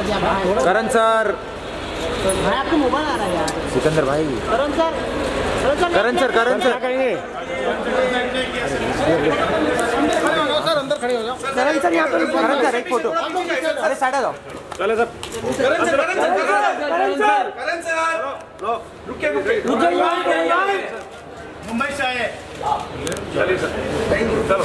करण sir भाई आपको mobile आ रहा है यार। सिकंदर भाई करण सर करेंगे सर, अंदर खड़े हो जाओ करण सर, यहाँ पर करण सर एक फोटो। अरे साइड आ जाओ। चले सर करण सर रुके मुंबई से आए। चलिए सर, थैंक यू।